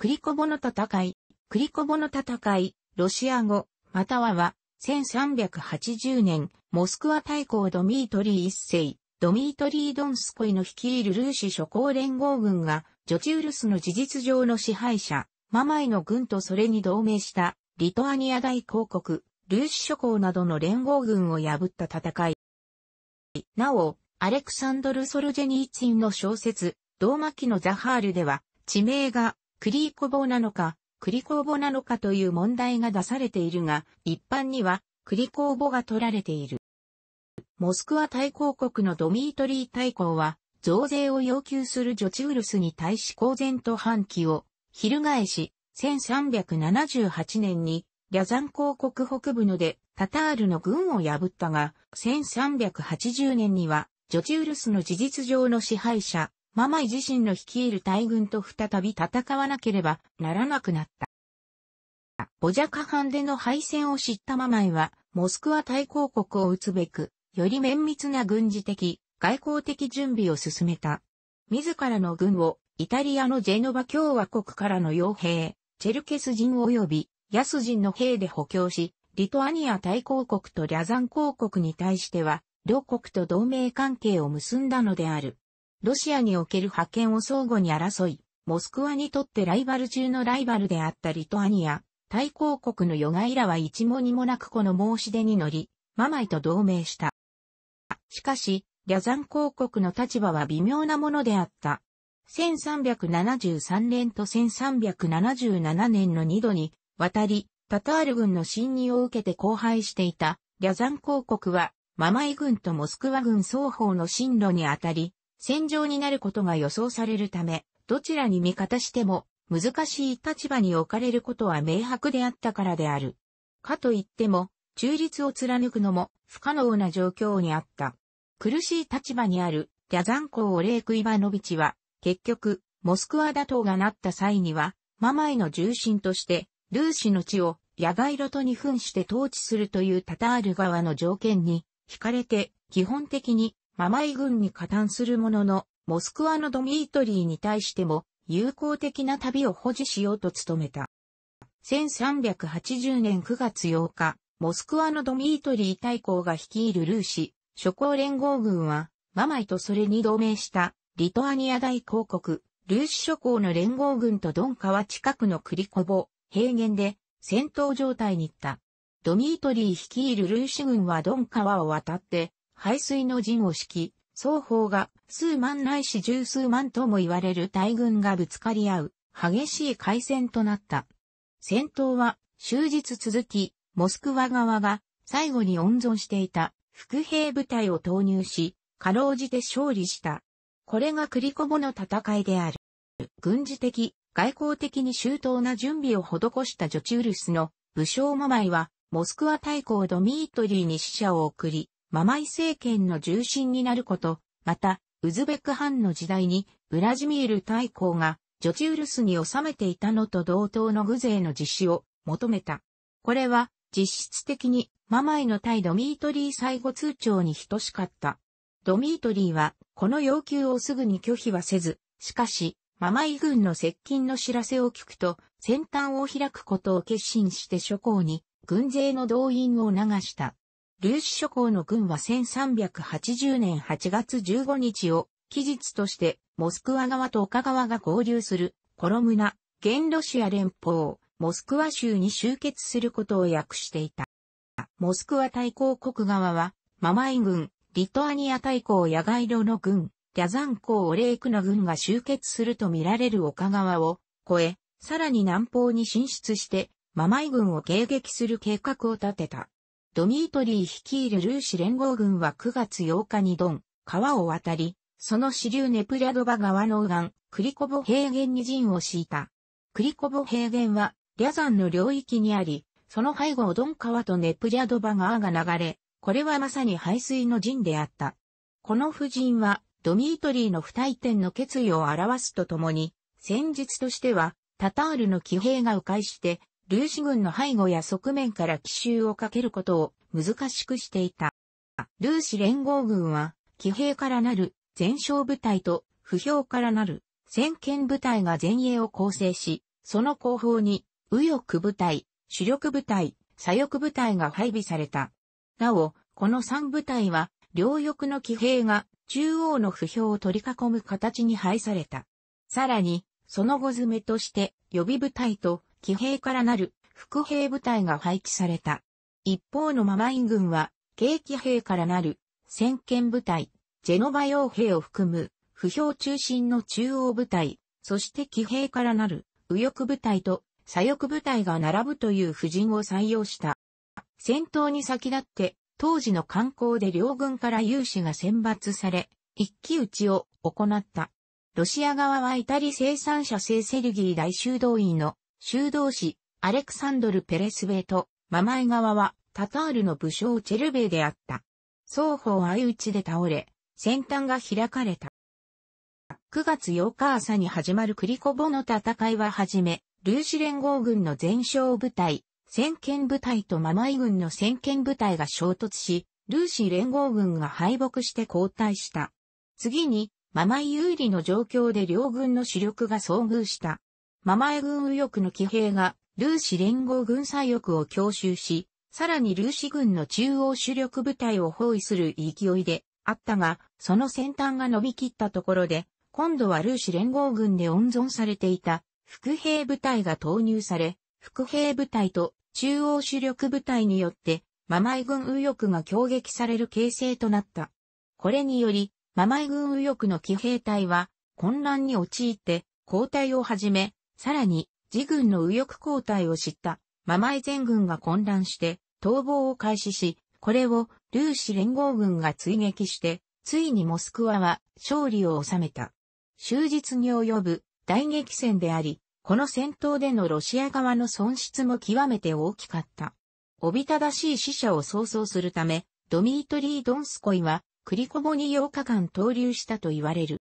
クリコヴォの戦い、ロシア語、または、1380年、モスクワ大公ドミートリー1世、ドミートリー・ドンスコイの率いるルーシ諸侯連合軍が、ジョチウルスの事実上の支配者、ママイの軍とそれに同盟した、リトアニア大公国、ルーシ諸侯などの連合軍を破った戦い。なお、アレクサンドル・ソルジェニーツィンの小説、ローマ記のザハールでは、地名が、クリコヴォなのかという問題が出されているが、一般にはクリコーヴォが取られている。モスクワ大公国のドミートリー大公は、増税を要求するジョチウルスに対し公然と反旗を翻し、1378年にリャザン公国北部のでタタールの軍を破ったが、1380年にはジョチウルスの事実上の支配者、ママイ自身の率いる大軍と再び戦わなければならなくなった。ボジャカ藩での敗戦を知ったママイは、モスクワ大公国を撃つべく、より綿密な軍事的、外交的準備を進めた。自らの軍を、イタリアのジェノバ共和国からの傭兵、チェルケス人及びヤス人の兵で補強し、リトアニア大公国とリャザン公国に対しては、両国と同盟関係を結んだのである。ロシアにおける覇権を相互に争い、モスクワにとってライバル中のライバルであったリトアニア、大公国のヨガイラは一も二もなくこの申し出に乗り、ママイと同盟した。しかし、リャザン公国の立場は微妙なものであった。1373年と1377年の2度に渡り、タタール軍の侵入を受けて荒廃していた、リャザン公国は、ママイ軍とモスクワ軍双方の進路にあたり、戦場になることが予想されるため、どちらに味方しても難しい立場に置かれることは明白であったからである。かといっても、中立を貫くのも不可能な状況にあった。苦しい立場にあるリャザン公オレーク・イヴァノビチは、結局、モスクワ打倒がなった際には、ママイの重臣として、ルーシの地をヤガイロと二分して統治するというタタール側の条件に、惹かれて、基本的に、ママイ軍に加担するものの、モスクワのドミートリーに対しても、友好的な旅を保持しようと努めた。1380年9月8日、モスクワのドミートリー大公が率いるルーシ諸侯連合軍は、ママイとそれに同盟した、リトアニア大公国、ルーシ諸侯の連合軍とドン川近くのクリコヴォ、平原で、戦闘状態にいった。ドミートリー率いるルーシ軍はドン川を渡って、背水の陣を敷き、双方が数万ないし十数万とも言われる大軍がぶつかり合う、激しい開戦となった。戦闘は終日続き、モスクワ側が最後に温存していた副兵部隊を投入し、かろうじて勝利した。これがクリコヴォの戦いである。軍事的、外交的に周到な準備を施したジョチウルスの武将ママイは、モスクワ大公ドミートリーに使者を送り、ママイ政権の重心になること、また、ウズベク藩の時代に、ウラジミール大公が、ジョチウルスに治めていたのと同等の軍勢の実施を求めた。これは、実質的に、ママイの対ドミートリー最後通牒に等しかった。ドミートリーは、この要求をすぐに拒否はせず、しかし、ママイ軍の接近の知らせを聞くと、戦端を開くことを決心して諸侯に、軍勢の動員を促した。ルーシ諸侯の軍は1380年8月15日を期日としてモスクワ側と丘側が合流するコロムナ、現ロシア連邦、モスクワ州に集結することを約していた。モスクワ大公国側はママイ軍、リトアニア大公ヤガイロの軍、リャザン公オレークの軍が集結すると見られる丘側を越え、さらに南方に進出してママイ軍を迎撃する計画を立てた。ドミートリー率いるルーシ連合軍は9月8日にドン、川を渡り、その支流ネプリャドバ川の右岸、クリコヴォ平原に陣を敷いた。クリコヴォ平原は、リャザンの領域にあり、その背後をドン川とネプリャドバ川が流れ、これはまさに背水の陣であった。この布陣は、ドミートリーの不退転の決意を表すとともに、戦術としては、タタールの騎兵が迂回して、ルーシ軍の背後や側面から奇襲をかけることを難しくしていた。ルーシ連合軍は、騎兵からなる前哨部隊と、歩兵からなる先遣部隊が前衛を構成し、その後方に、右翼部隊、主力部隊、左翼部隊が配備された。なお、この3部隊は、両翼の騎兵が中央の歩兵を取り囲む形に配された。さらに、その後詰めとして、予備部隊と騎兵からなる副兵部隊が配置された。一方のママイ軍は、軽騎兵からなる先遣部隊、ジェノバ傭兵を含む、歩兵中心の中央部隊、そして騎兵からなる右翼部隊と左翼部隊が並ぶという布陣を採用した。戦闘に先立って、当時の慣行で両軍から有志が選抜され、一騎打ちを行った。ロシア側はイタリ生産者聖セルギー大修道院の修道士アレクサンドル・ペレスベイと、ママイ側はタタールの武将チェルベイであった。双方相打ちで倒れ、戦端が開かれた。9月8日朝に始まるクリコボの戦いははじめ、ルーシ連合軍の前哨部隊、先遣部隊とママイ軍の先遣部隊が衝突し、ルーシ連合軍が敗北して後退した。次に、ママイ有利の状況で両軍の主力が遭遇した。ママイ軍右翼の騎兵が、ルーシ連合軍左翼を強襲し、さらにルーシ軍の中央主力部隊を包囲する勢いであったが、その先端が伸びきったところで、今度はルーシ連合軍で温存されていた、副兵部隊が投入され、副兵部隊と、中央主力部隊によって、ママイ軍右翼が攻撃される形勢となった。これにより、ママイ軍右翼の騎兵隊は、混乱に陥って、後退を始め、さらに、自軍の右翼後退を知った、ママイ全軍が混乱して、逃亡を開始し、これを、ルーシ連合軍が追撃して、ついにモスクワは、勝利を収めた。終日に及ぶ、大激戦であり、この戦闘でのロシア側の損失も極めて大きかった。おびただしい死者を想像するため、ドミートリー・ドンスコイはクリコボに8日間逗留したと言われる。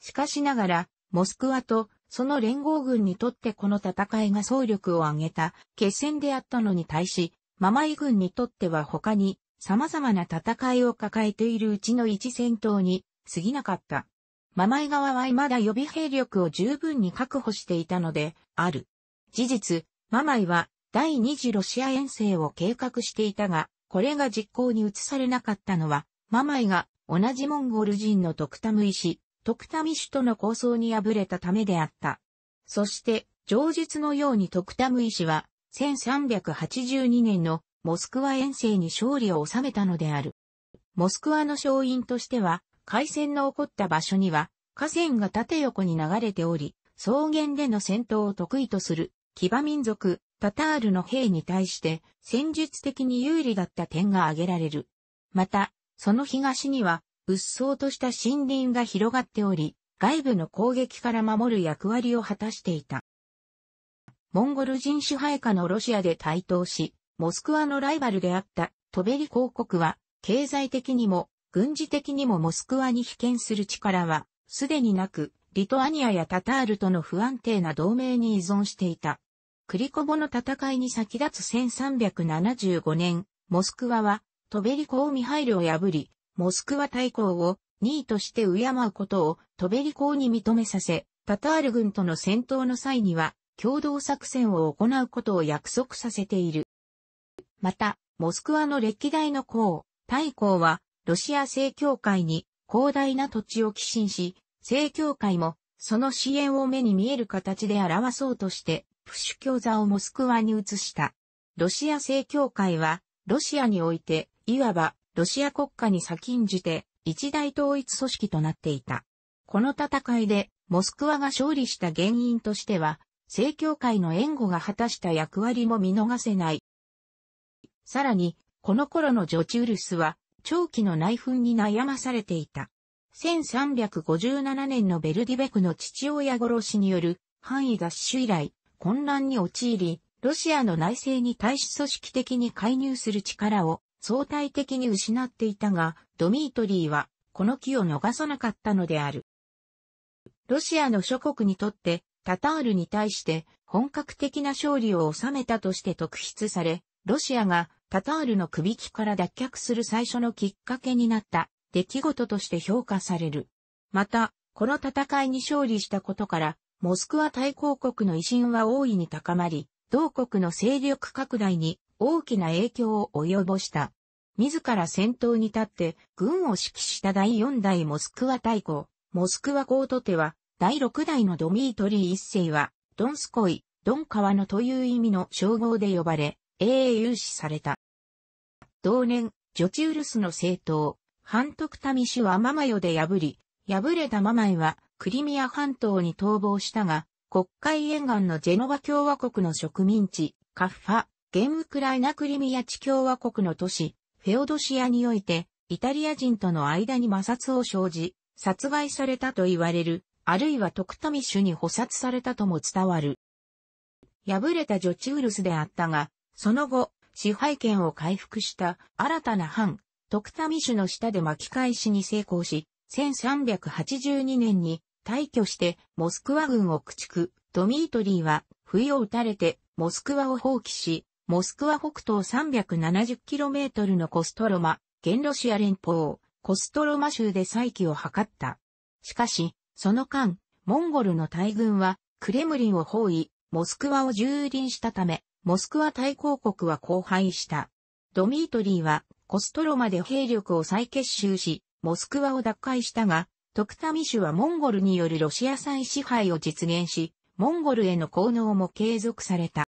しかしながら、モスクワとその連合軍にとってこの戦いが総力を挙げた決戦であったのに対し、ママイ軍にとっては他に様々な戦いを抱えているうちの一戦闘に過ぎなかった。ママイ側は未だ予備兵力を十分に確保していたので、ある。事実、ママイは第二次ロシア遠征を計画していたが、これが実行に移されなかったのは、ママイが同じモンゴル人のトクタムイ氏、トクタミ氏との抗争に敗れたためであった。そして、上述のようにトクタムイ氏は、1382年のモスクワ遠征に勝利を収めたのである。モスクワの勝因としては、海戦の起こった場所には河川が縦横に流れており、草原での戦闘を得意とする騎馬民族タタールの兵に対して戦術的に有利だった点が挙げられる。また、その東には鬱蒼とした森林が広がっており、外部の攻撃から守る役割を果たしていた。モンゴル人支配下のロシアで台頭し、モスクワのライバルであったトベリ公国は経済的にも軍事的にもモスクワに被験する力はすでになく、リトアニアやタタールとの不安定な同盟に依存していた。クリコボの戦いに先立つ1375年、モスクワはトベリ公ミハイルを破り、モスクワ大公を2位として敬うことをトベリ公に認めさせ、タタール軍との戦闘の際には共同作戦を行うことを約束させている。また、モスクワの歴代の公、大公は、ロシア正教会に広大な土地を寄進し、正教会もその支援を目に見える形で表そうとして、プシュ教座をモスクワに移した。ロシア正教会は、ロシアにおいて、いわばロシア国家に先んじて一大統一組織となっていた。この戦いで、モスクワが勝利した原因としては、正教会の援護が果たした役割も見逃せない。さらに、この頃のジョチウルスは、長期の内紛に悩まされていた。1357年のベルディベクの父親殺しによる範囲奪取以来、混乱に陥り、ロシアの内政に対し組織的に介入する力を相対的に失っていたが、ドミートリーはこの機を逃さなかったのである。ロシアの諸国にとって、タタールに対して本格的な勝利を収めたとして特筆され、ロシアがタタールの首輝から脱却する最初のきっかけになった出来事として評価される。また、この戦いに勝利したことから、モスクワ大公国の威信は大いに高まり、同国の勢力拡大に大きな影響を及ぼした。自ら先頭に立って軍を指揮した第4代モスクワ大公、モスクワ公とては、第6代のドミートリー一世は、ドンスコイ、ドン川のという意味の称号で呼ばれ、英雄視された。同年、ジョチウルスの政党、ハントクタミシュはママヨで敗れたママイは、クリミア半島に逃亡したが、黒海沿岸のジェノバ共和国の植民地、カッファ、現ウクライナクリミア地共和国の都市、フェオドシアにおいて、イタリア人との間に摩擦を生じ、殺害されたと言われる、あるいはトクタミシュに捕殺されたとも伝わる。敗れたジョチウルスであったが、その後、支配権を回復した新たな反トクタミシュの下で巻き返しに成功し、1382年に大挙してモスクワ軍を駆逐。ドミートリーは不意を打たれてモスクワを放棄し、モスクワ北東 370km のコストロマ、現ロシア連邦、コストロマ州で再起を図った。しかし、その間、モンゴルの大軍はクレムリンを包囲、モスクワを蹂躙したため、モスクワ大公国は荒廃した。ドミートリーはコストロマで兵力を再結集し、モスクワを奪回したが、トクタミシュはモンゴルによるロシア再支配を実現し、モンゴルへの功能も継続された。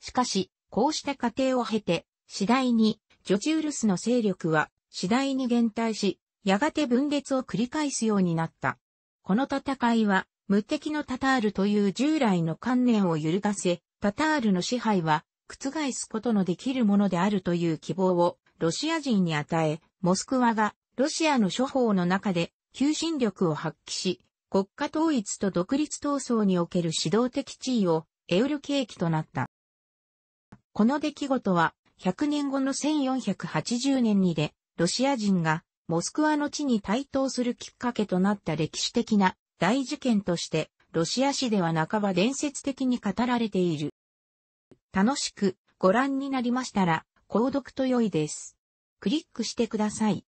しかし、こうした過程を経て、次第にジョチウルスの勢力は次第に減退し、やがて分裂を繰り返すようになった。この戦いは、無敵のタタールという従来の観念を揺るがせ、タタールの支配は覆すことのできるものであるという希望をロシア人に与え、モスクワがロシアの諸方の中で求心力を発揮し、国家統一と独立闘争における指導的地位を得る契機となった。この出来事は100年後の1480年にでロシア人がモスクワの地に台頭するきっかけとなった歴史的な大事件として、ロシア史では半ば伝説的に語られている。楽しくご覧になりましたら、購読と良いです。クリックしてください。